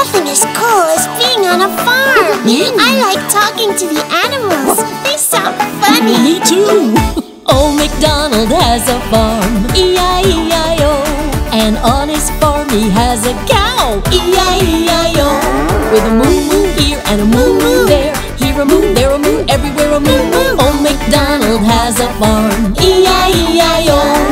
Nothing as cool as being on a farm. I like talking to the animals. They sound funny. Me too. Old MacDonald has a farm, E-I-E-I-O. And on his farm he has a cow, E-I-E-I-O. With a moo-moo here and a moo-moo there. Here a moo, there a moo, everywhere a moo-moo. Old MacDonald has a farm, E-I-E-I-O.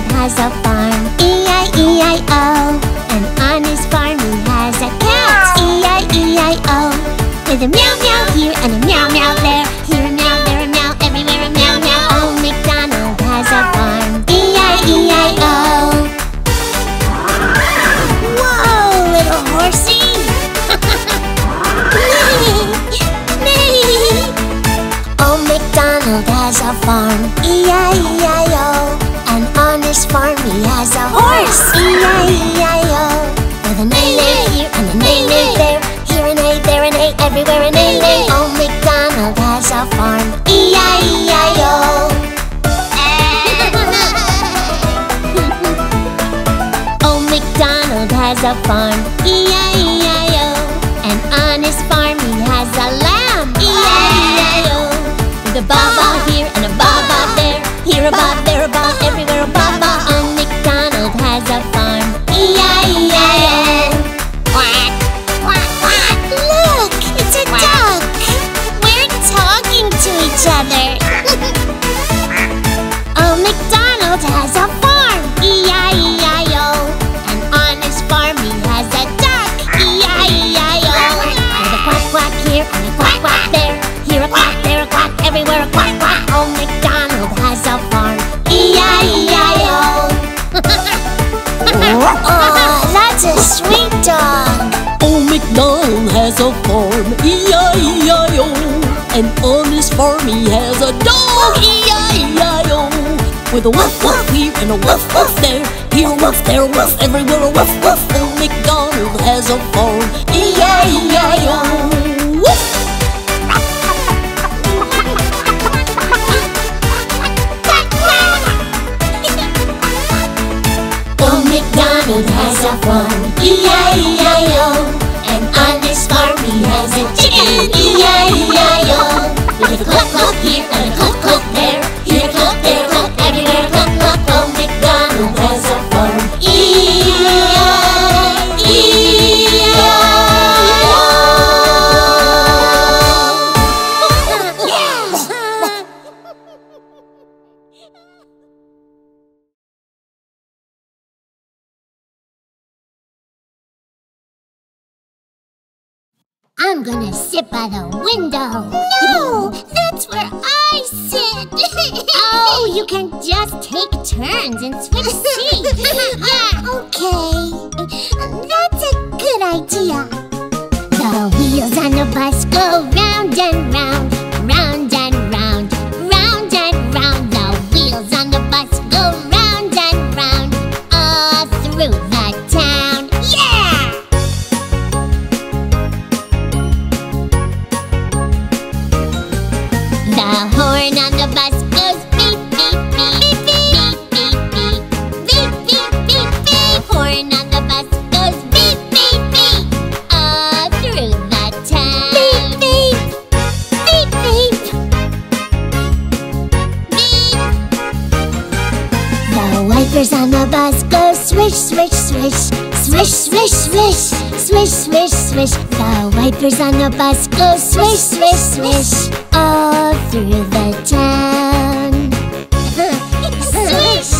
He has a farm, E-I-E-I-O. And on his farm he has a cat, E-I-E-I-O. With a meow meow here and a meow meow there. Here a meow, there a meow, everywhere a meow meow. Old MacDonald has a farm, E-I-E-I-O. Whoa, little horsey! Old MacDonald has a farm, E-I-E-I-O. And on his farm he has a horse, E-I-E-I-O. With an A-lay here and an A-lay there. Here an A, there an A, everywhere an A-lay. Old MacDonald has a farm, E-I-E-I-O. Old MacDonald has a farm, E-I-E-I-O. And on his farm he has a lamb, E-I-E-I-O. With a baa-baa here and a baa-baa there. Here a baa, there a baa, everywhere a baa baa. Old MacDonald has a farm, E-I-E-I-O. Quack, quack, quack. Look, it's a duck. We're talking to each other. Old MacDonald has a farm, E-I-E-I-O. And on his farm he has a duck, E-I-E-I-O. And a quack, quack here and a quack, quack there. Here a quack, there a quack, everywhere a quack, quack. Old MacDonald has a farm, E-I-E-I-O. Oh, that's a sweet dog. Old MacDonald has a farm, E-I-E-I-O. And on his farm he has a dog, E-I-E-I-O. With a woof woof here and a woof woof there. Here a woof, there a woof, everywhere a woof woof. Old MacDonald has a farm, E-I-E-I-O. Woof! Old MacDonald has a farm, E-I-E-I-O. And on his farm he has a chicken, E-I-E-I-O. With a cluck cluck here and a cluck cluck there. Here a cluck, there a cluck, everywhere a cluck cluck. Old MacDonald has a farm, I'm gonna sit by the window. No, that's where I sit. Oh, you can just take turns and switch seats. Yeah. Okay, that's a good idea. The wheels on the bus go round and round, round and round, round and round. The wheels on the bus go round and round, all through the town. The horn on the bus goes beep, beep, beep, beep, beep, beep, beep, beep, beep, beep. Horn on the bus goes beep, beep, beep, all through the town. Beep, beep, beep, beep, beep. The wipers on the bus go swish, swish, swish, swish, swish, swish, swish, swish, swish. The wipers on the bus go swish, swish, swish, all through the town. Swish!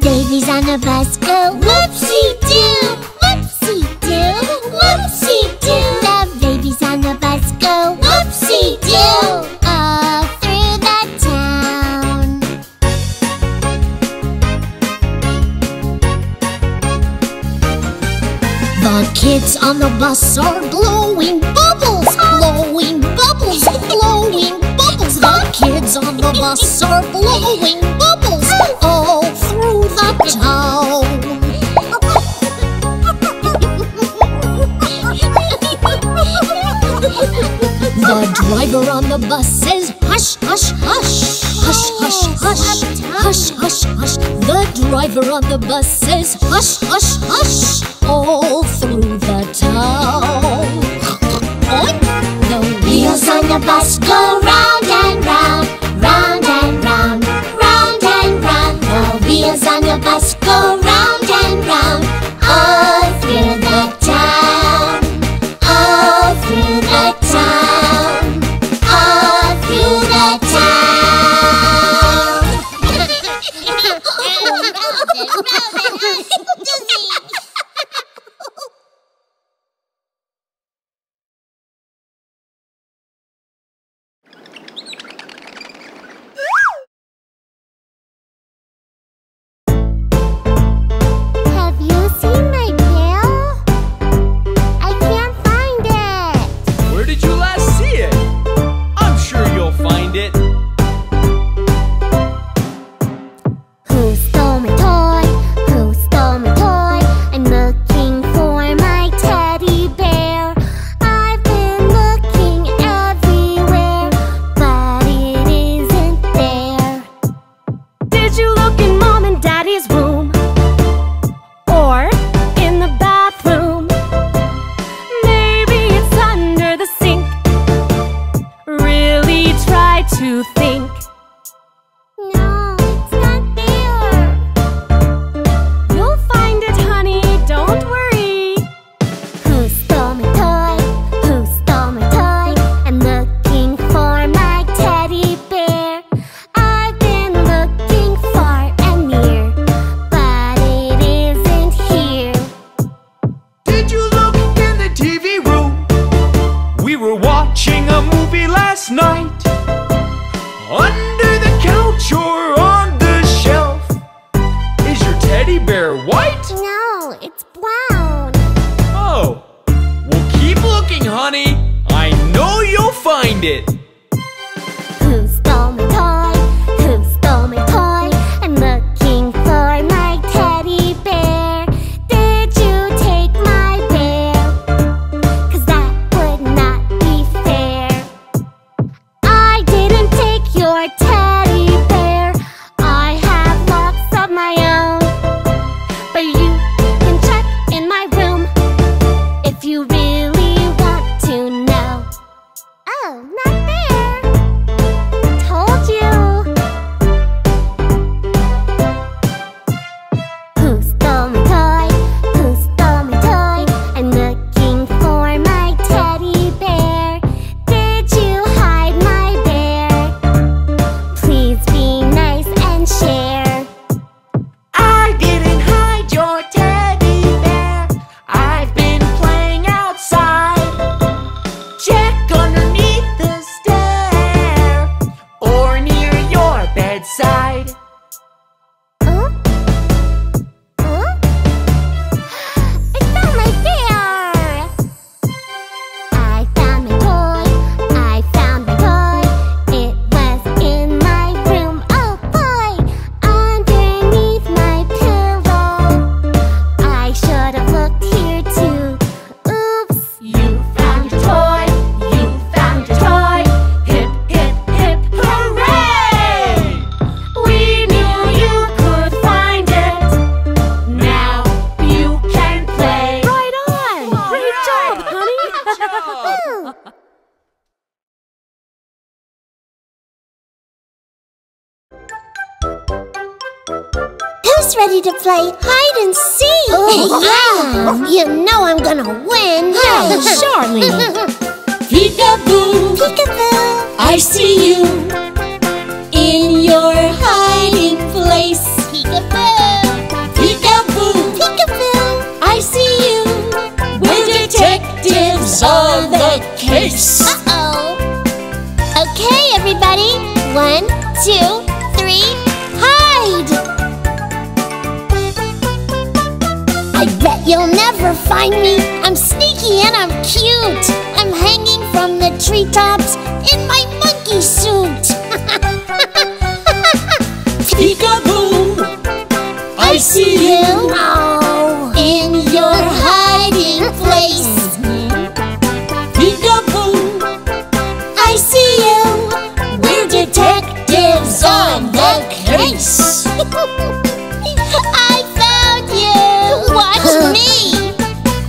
The babies on the bus go whoopsie-doo, whoopsie-doo, whoopsie-doo. The babies on the bus go whoopsie-doo. The kids on the bus are blowing bubbles, blowing bubbles, blowing bubbles. The kids on the bus are blowing bubbles all through the town. driver on the bus says, hush, hush, hush. Hush, hush, hush. Hush, hush, hush. The driver on the bus says, hush, hush, hush. All through the town. Oink. The wheels on the bus go round and round, round and round, round and round. The wheels on the bus go round and round, all through the town, all through the town, all through the town. Have you seen my pill? I can't find it. Where did you last see it? I'm sure you'll find it. Who stole my toy? Who stole my toy? I'm looking for my teddy bear. I've been looking everywhere, but it isn't there. Did you look in Mom and Daddy's room? Or in the bathroom? Maybe it's under the sink. Really try to think. No, it's not there. You'll find it, honey, don't worry. Who stole my toy? Who stole my toy? I'm looking for my teddy bear. I've been looking far and near, but it isn't here. Did you look in the TV room? We were watching a movie last night. Under the couch or on the shelf. Is your teddy bear white? No, it's brown. Oh, well, keep looking, honey. I know you'll find it. Who stole my toy? Who stole my toy? I'm looking for my teddy bear. Did you take my bear? 'Cause that would not be fair. I didn't take your teddy bear. I have lots of my own. But you can check in my room if you really want to know. Oh, not there. Told you. Who stole my toy? Who stole my toy? I'm looking for my teddy bear. Did you hide my bear? Please be nice and share. I didn't hide your teddy bear. I've been playing outside. Check underneath the stair or near your bedside. Oh, oh. I found my bear. I found my toy. I found my toy. It was in my room. Oh boy, underneath my pillow. I should have looked here too. Oops. You found your toy. You found your toy. Hip, hip, hip, hooray! We knew you could find it. Now you can play. Right on. Great job, honey. Who's ready to play hide and seek? Oh, yeah. You know I'm gonna win. Oh, surely. Peekaboo, peekaboo. I see you in your hiding place. Peekaboo, Peekaboo, peekaboo. I see you. We're detectives of the case. Uh-oh. Okay, everybody. 1, 2, 3, hide! I bet you'll never find me. I'm sneaky and I'm cute. I'm hanging from the treetops in my monkey suit. Peekaboo, I see you Oh. in your hiding place. Peekaboo, I I found you! Watch me!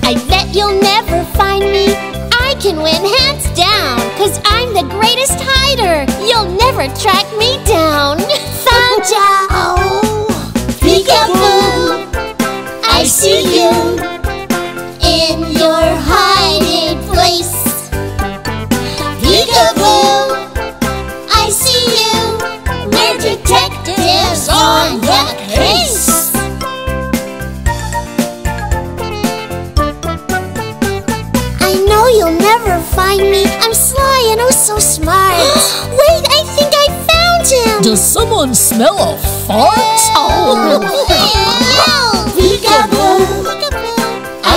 I bet you'll never find me. I can win hands down, 'cause I'm the greatest hider. You'll never track me down. Sanja! Oh! Peekaboo! I see you in your hiding place. Peekaboo! I see you. We're detectives on the case. I know you'll never find me. I'm sly and oh so smart. Wait, I think I found him. Does someone smell a fart? Oh! Peekaboo!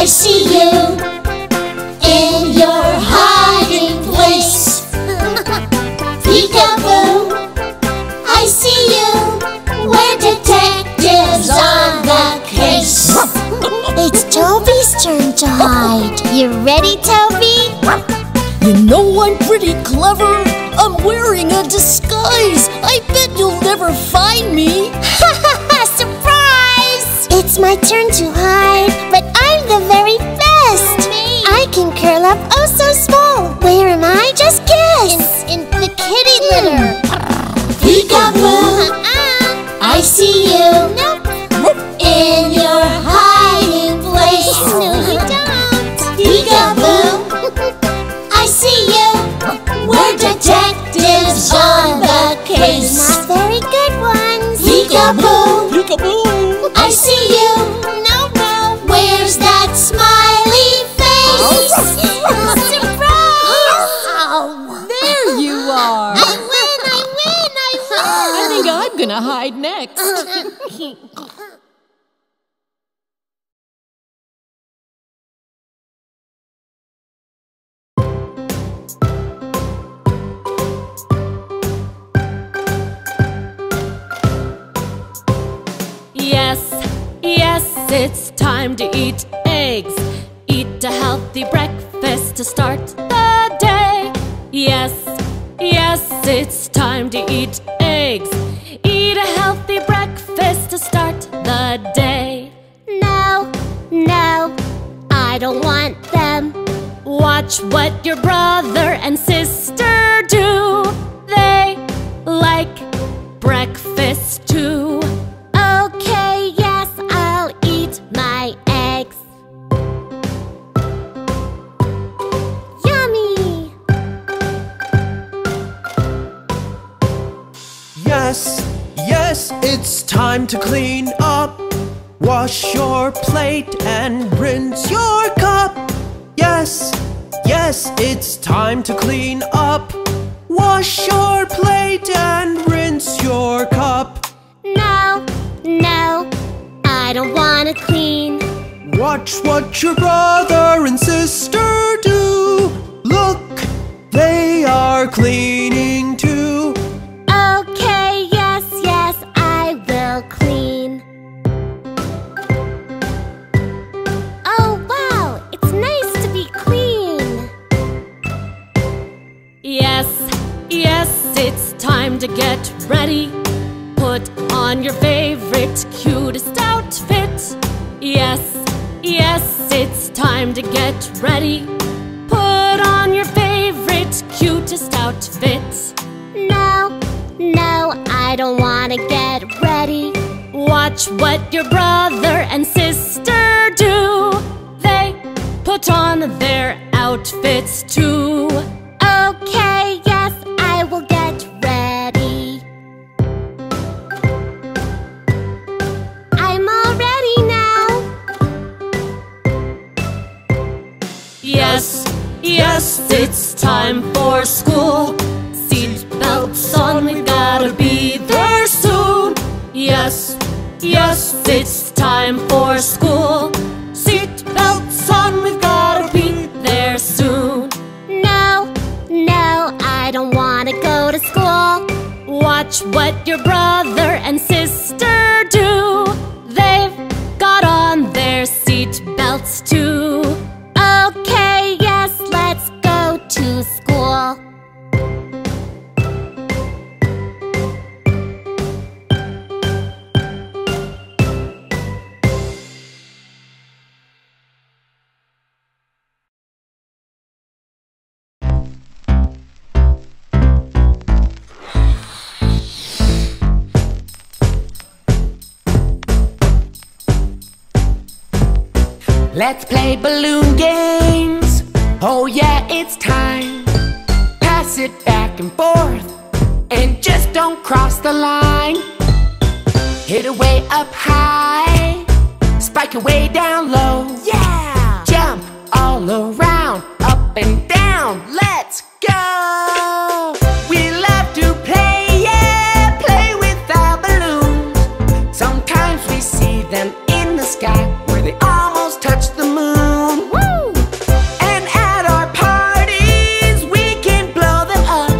I see you in your hiding place. Peekaboo! I see you. We're detectives on the case. It's Toby's turn to hide. You ready, Toby? You know I'm pretty clever. I'm wearing a disguise. I bet you'll never find me. Ha ha ha! Surprise! It's my turn to hide, but I'm the very best. I can curl up oh so small. Where am I? Just guess. In the kitty litter. Peekaboo! I see you. Nope. In your hiding place. No, you don't. Peekaboo! I see you. We're detectives on the case. Not very good ones. Peekaboo! Peekaboo! I see you. No, no. Where's that smiley face? Surprise! Oh, there you are. I think I'm gonna hide next. Yes, it's time to eat eggs. Eat a healthy breakfast to start the day. Yes, it's time to eat eggs. Eat a healthy breakfast to start the day. No, I don't want them. Watch what your brother and sister do. They like breakfast too. Okay, yes, I'll eat my eggs. Yummy! Yes, it's time to clean up. Wash your plate and rinse your cup. Yes, it's time to clean up. Wash your plate and rinse your cup. No, I don't want to clean. Watch what your brother and sister do. Look, they are cleaning too. Okay, yes, I will clean. Oh, wow, it's nice to be clean. Yes, it's time to get ready. Put on your favorite, cutest outfit. Yes, it's time to get ready. Put on your favorite, cutest outfit. No, I don't want to get ready. Watch what your brother and sister do. They put on their outfits too. Okay, yes, I will get ready. Yes, it's time for school. Seat belts on, we gotta be there soon. Yes, it's time for school. Seat belts on, we've gotta be there soon. No, I don't wanna go to school. Watch what your brother and sister do. They've got on their seat belts too. Okay, yes, let's go to school. Let's play balloon games. Oh yeah, it's time. Pass it back and forth, and just don't cross the line. Hit it way up high, spike it way down low. Yeah! Jump all around, up and down. Let's go! We love to play, yeah, play with our balloons. Sometimes we see them in the sky, where they almost touch the moon. Woo! And at our parties, we can blow them up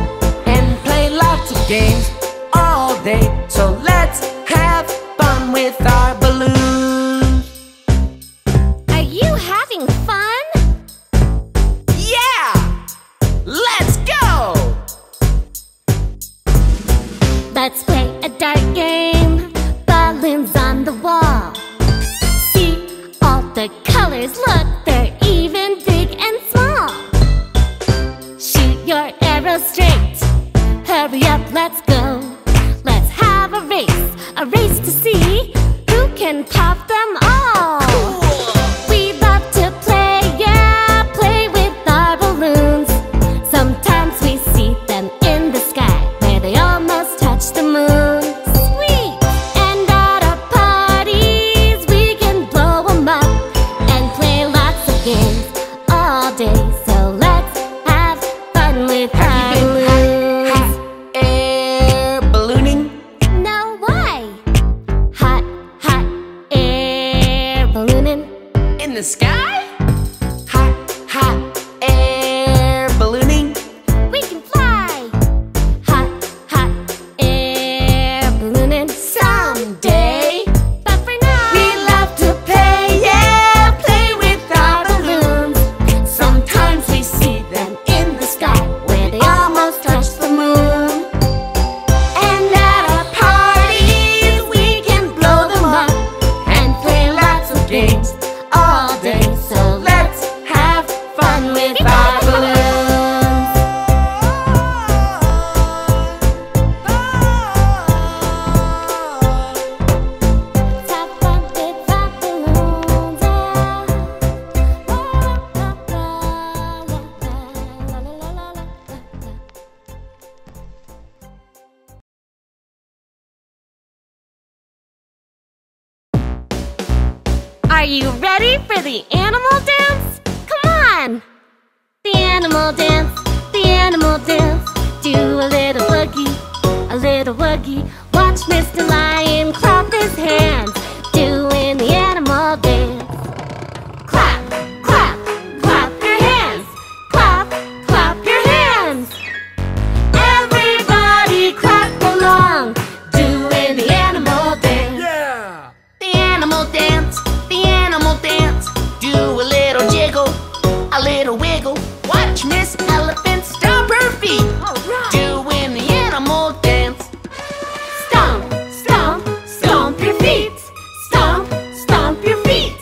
and play lots of games all day. So let's have fun with our balloons. Are you having fun? Yeah! Let's go! Let's play a dart game. Balloons on the wall. The colors, look, they're even big and small. Shoot your arrow straight. Hurry up, let's go. Let's have a race to see who can pop them all. We love to play, yeah, play with our balloons. Sometimes we see them in the sky, where they almost touch the moon. Sweet! And at our parties, we can blow them up. Games all day, so let's have fun with our balloons. Hot air ballooning? No, why? Hot air ballooning? In the sky? Hot air ballooning? We can fly. Hot air ballooning? Someday. But for now, we love to play, yeah. Are you ready for the animal dance? Come on! The animal dance, the animal dance. Do a little woogie, watch Mr. Lion clap his hands, doing the animal dance. Clap, clap, clap your hands. Clap, clap your hands. Everybody clap along, doing the animal dance. Yeah! The animal dance. Dance, do a little jiggle, a little wiggle. Watch Miss Elephant stomp her feet. All right. Doing the animal dance. Stomp, stomp, stomp your feet. Stomp, stomp your feet.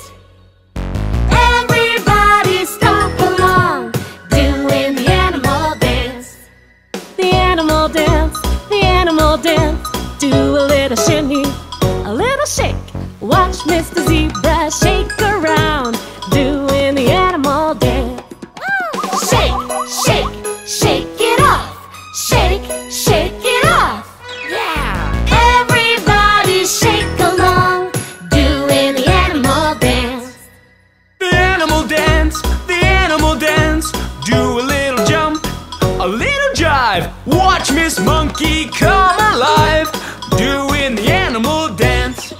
Everybody stomp along, doing the animal dance. The animal dance, the animal dance. Do a little shimmy, a little shake. Watch Mr. Zebra shake around, doing the animal dance. Shake, shake, shake it off. Shake, shake it off. Yeah! Everybody shake along, doing the animal dance. The animal dance, the animal dance. Do a little jump, a little jive. Watch Miss Monkey come alive, doing the animal dance.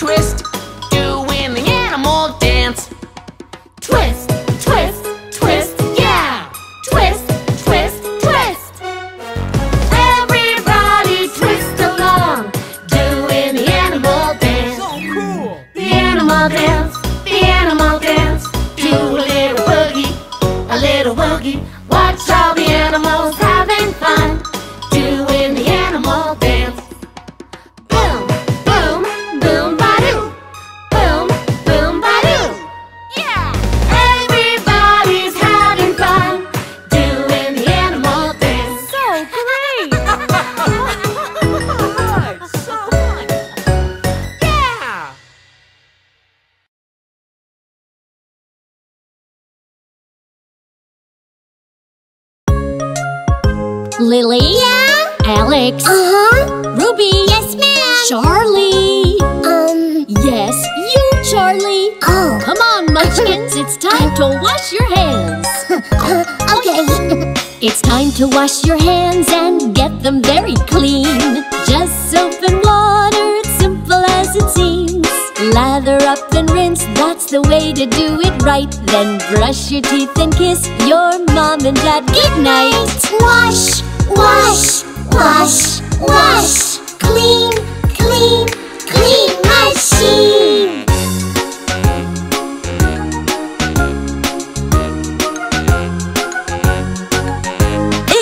Twist, doing the animal dance. Twist. Lily. Yeah? Alex. Ruby. Yes, ma'am. Charlie. Yes, you, Charlie. Oh. Come on, munchkins. It's time to wash your hands. Okay. It's time to wash your hands and get them very clean. Just soap and water. It's simple as it seems. Lather up and rinse, that's the way to do it right. Then brush your teeth and kiss your mom and dad goodnight. Wash, wash, wash, wash. Clean, clean, clean machine.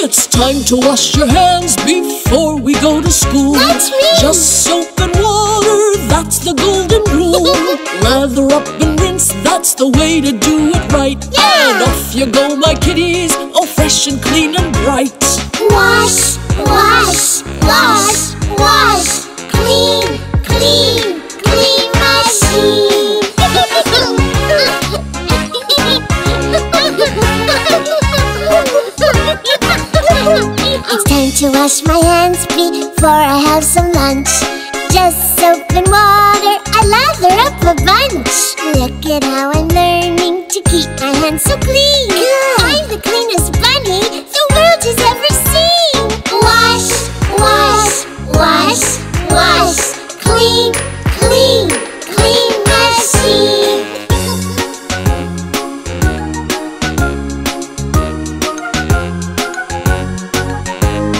It's time to wash your hands before we go to school. That's me. Just soap and water, that's the golden rule. Lather up and rinse, that's the way to do it right. Yeah. And off you go, my kitties, all fresh and clean and bright. Wash, wash, wash, wash. Clean, clean, clean machine. It's time to wash my hands before I have some lunch. Just soap and water, I lather up a bunch. Look at how I'm learning to keep my hands so clean. Good. I'm the cleanest bunny the world has ever seen. Wash, wash, wash, wash. Clean, clean, clean machine.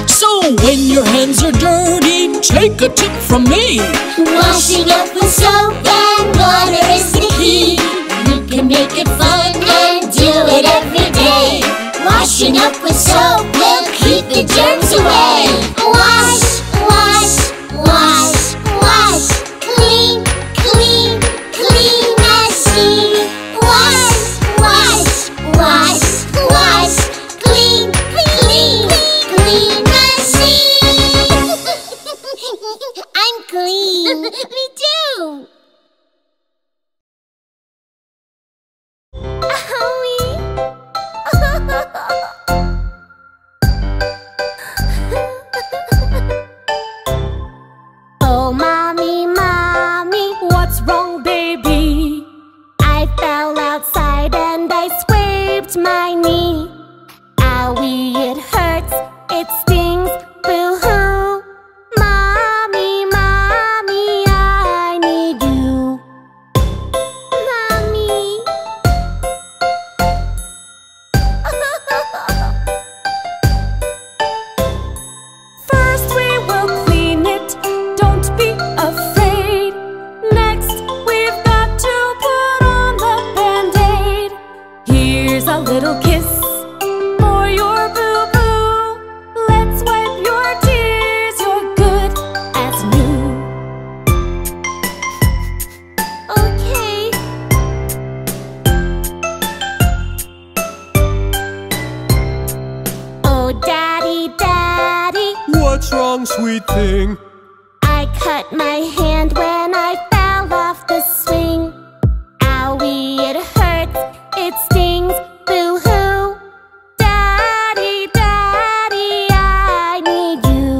So when your hands are dirty, take a tip from me. Washing up with soap and water is the key. You can make it fun and do it every day. Washing up with soap will keep the germs away. Wash, wash, wash, wash. Clean, clean, clean machine. Wash, wash, wash, wash. Clean, clean, clean machine. I'm clean. Me too. Oh, mommy, mommy, what's wrong, baby? I fell outside and I scraped my knee. Owie, it hurts, it stings, boo-hoo. Mommy, mommy, I need you. Mommy. First we will clean it, don't be afraid. Next we've got to put on the band-aid. Here's a little kiss for your boo-boo. Let's wipe your tears, you're good as new. Okay. Oh, daddy, daddy, What's wrong, sweet thing? I cut my hand when I fell off the swing. Owie, it hurts, it stings, boo-hoo. Daddy, daddy, I need you.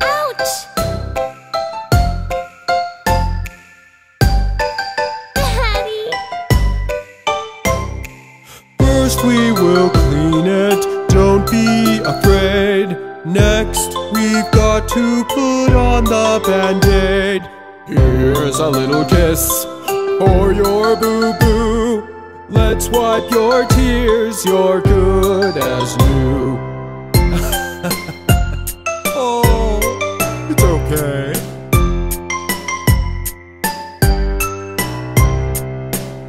Ouch! Daddy. First we will clean it, don't be afraid. Next we've got to put on the band-aid. Here's a little kiss for your boo-boo. Let's wipe your tears, you're good as new. Oh, it's okay.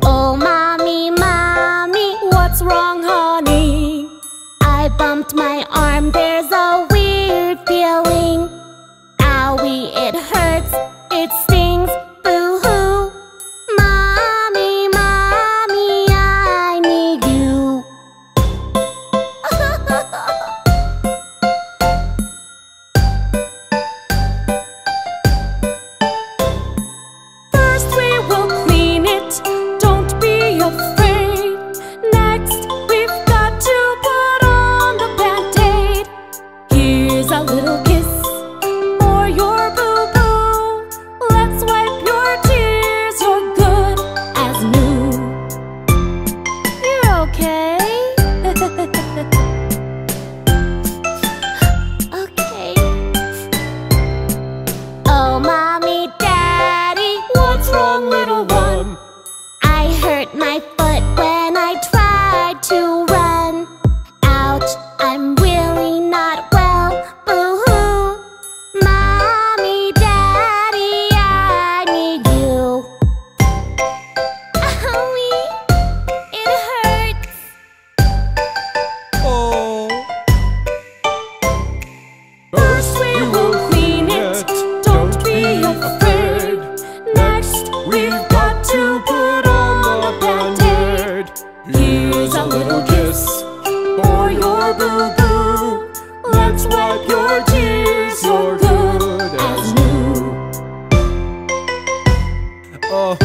Oh, mommy, mommy, what's wrong, honey? I bumped my arm, there's a weird feeling. Owie, it hurts, it stings, boo-hoo. Mommy, mommy, I need you. First we will clean it, don't be afraid. Next we've got to put on the band-aid. First we will clean it, don't be afraid. Next we've got to put on a band-aid. Here's a little kiss for your boo-boo. Let's wipe your tears, you're good as new. Oh.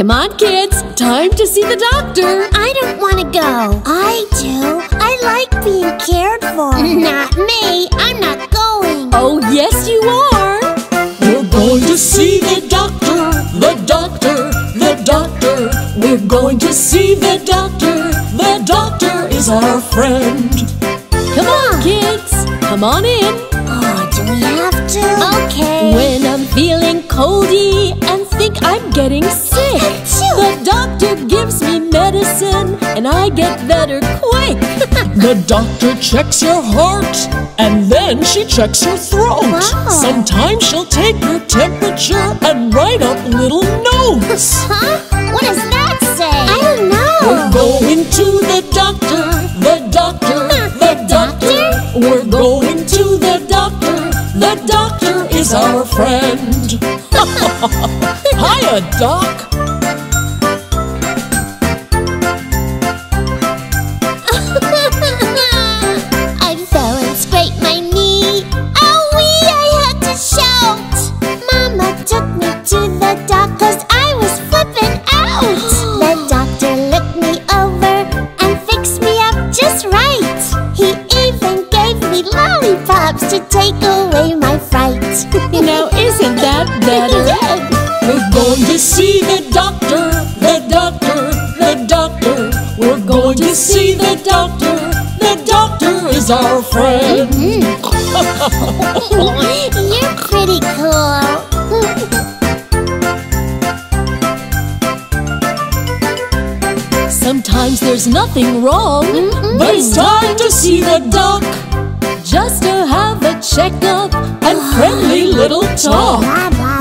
Come on, kids. Time to see the doctor. I don't want to go. I do. I like being cared for. Not me. I'm not going. Oh, yes, you are. We're going to see the doctor. The doctor. The doctor. We're going to see the doctor. The doctor is our friend. Come on, kids. Come on in. Oh, do we have to? Okay. When I'm feeling coldy and think I'm getting sick, the doctor gives me medicine and I get better quick. The doctor checks your heart and then she checks your throat. Wow. Sometimes she'll take your temperature and write up little notes. Huh? What does that say? I don't know. We're going to the doctor, the doctor, the doctor. We're going to the doctor. The doctor is our friend. Hiya, Doc. I fell and scraped my knee. Oh, wee, I had to shout. Mama took me to the doc 'cause I was flipping out. The doctor looked me over and fixed me up just right. He even gave me lollipops to take away my fright. Now isn't that better? We're going to see the doctor, the doctor, the doctor. We're going to see the doctor. The doctor is our friend. You're pretty cool. Sometimes there's nothing wrong, but it's time to see the doc. Just to have a checkup and friendly little talk.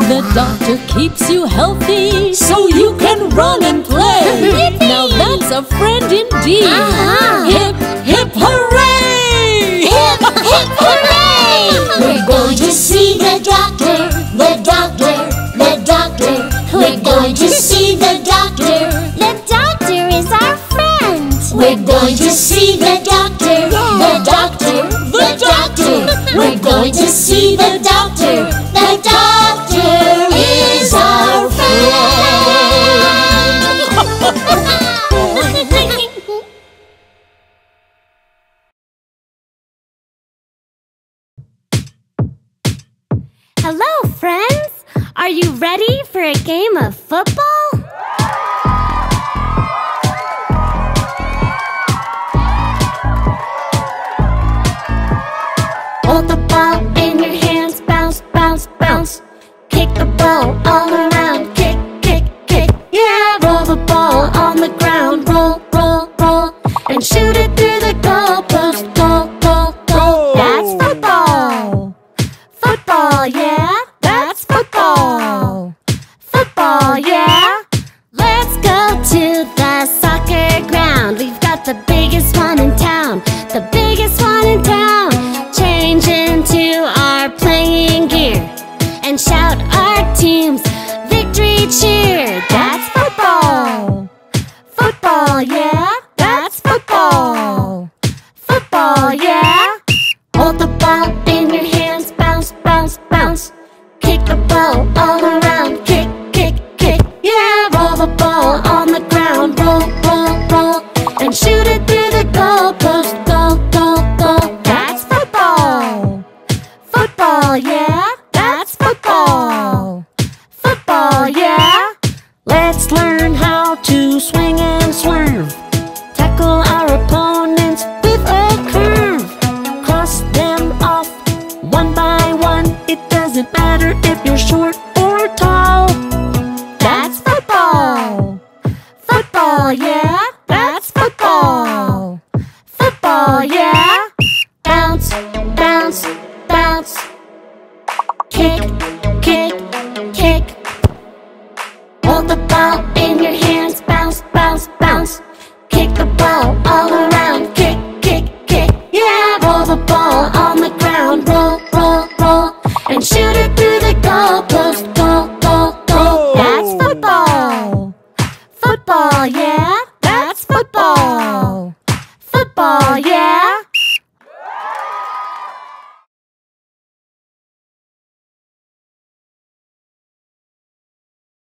The doctor keeps you healthy so you can run and play. Now that's a friend indeed. Hip, hip, hooray! Hip, hip, hooray! We're going to see the doctor, the doctor, the doctor. We're going to see the doctor. The doctor is our friend. We're going to see the doctor, the doctor, the doctor. We're going to see the doctor. The doctor is our friend. Hello, friends. Are you ready for a game of football? Hold the ball in your hands, bounce, bounce, bounce. Kick the ball all around, kick, kick, kick. Yeah, roll the ball on the ground, roll, roll, roll. And shoot it through the goal post, goal, goal, goal. That's football. Football, yeah, that's football. Football, yeah. Let's go to the soccer ground. We've got the biggest one in town, the biggest one in town. Change into our playing gear and shout our team's victory cheer. That's football. Football, yeah, that's football. Football, yeah. Hold the ball in your hands, bounce, bounce, bounce. Kick the ball all around, kick, kick, kick. Yeah, roll the ball on the ground, roll, roll, roll. And shoot it through the goal post, goal, goal, goal. Football, yeah, that's football. Football, yeah. Let's learn how to swing and swerve. Tackle our opponents with a curve. Cross them off one by one. It doesn't matter if you're short or tall. That's football. Football, yeah, that's football. Football, yeah. Bounce, bounce. Oh, yeah?